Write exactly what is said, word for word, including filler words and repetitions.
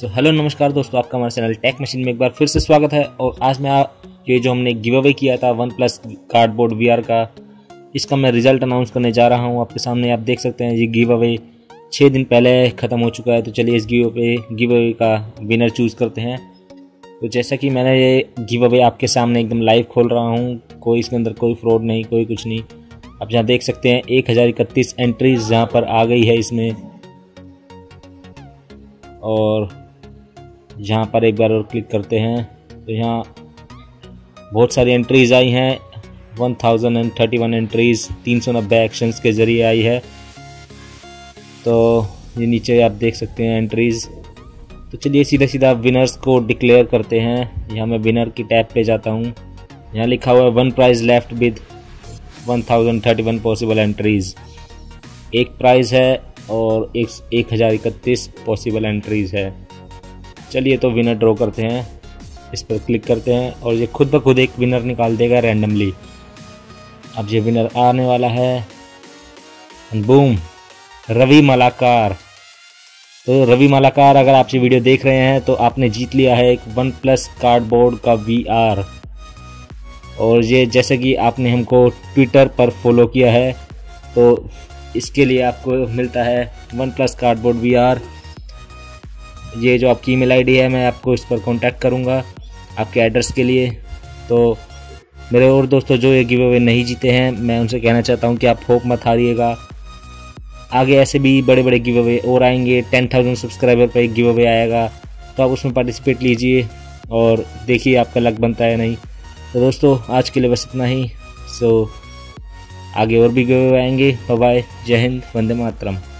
So hello नमस्कार दोस्तों, आपका हमारे चैनल टेक मशीन में एक बार फिर से स्वागत है। और आज मैं ये जो हमने गिव अवे किया था OnePlus cardboard V R का, इसका मैं रिजल्ट अनाउंस करने जा रहा हूँ आपके सामने। आप देख सकते हैं ये गिव अवे छः दिन पहले ख़त्म हो चुका है। तो चलिए इस गिव अवे गिव अवे का विनर चूज़ करते हैं। तो जैसा कि मैंने ये गिव अवे आपके सामने एकदम लाइव खोल रहा हूँ, कोई इसके अंदर कोई फ्रॉड नहीं, कोई कुछ नहीं। आप जहाँ देख सकते हैं एक हज़ार इकतीस एंट्रीज यहाँ पर आ गई है इसमें। और यहाँ पर एक बार और क्लिक करते हैं तो यहाँ बहुत सारी एंट्रीज़ आई हैं। One thousand and thirty one entries तीन सौ नब्बे एक्शंस के ज़रिए आई है। तो ये नीचे आप देख सकते हैं एंट्रीज़। तो चलिए सीधा सीधा विनर्स को डिक्लेयर करते हैं। यहाँ मैं विनर की टैब पे जाता हूँ। यहाँ लिखा हुआ है one prize left with one thousand thirty one possible entries. एक प्राइज़ है और एक, एक हज़ार इकतीस पॉसिबल एंट्रीज़ है। चलिए तो विनर ड्रॉ करते हैं, इस पर क्लिक करते हैं और ये खुद ब खुद एक विनर निकाल देगा रैंडमली। अब ये विनर आने वाला है, बूम, रवि मलाकार। तो रवि मलाकार, अगर आप ये वीडियो देख रहे हैं तो आपने जीत लिया है एक वन प्लस कार्डबोर्ड का वीआर। और ये जैसे कि आपने हमको ट्विटर पर फॉलो किया है तो इसके लिए आपको मिलता है वन प्लस कार्डबोर्ड वीआर। ये जो आपकी ईमेल आईडी है, मैं आपको इस पर कांटेक्ट करूंगा आपके एड्रेस के लिए। तो मेरे और दोस्तों जो ये गिव अवे नहीं जीते हैं, मैं उनसे कहना चाहता हूं कि आप होप मत हारिएगा। आगे ऐसे भी बड़े बड़े गिव अवे और आएंगे। टेन थाउजेंड सब्सक्राइबर पर एक गिव अवे आएगा, तो आप उसमें पार्टिसिपेट लीजिए और देखिए आपका लक बनता है नहीं। तो दोस्तों आज के लिए बस इतना ही। सो आगे और भी गिव अवे आएंगे। बाय बाय, जय हिंद, वंदे मातरम।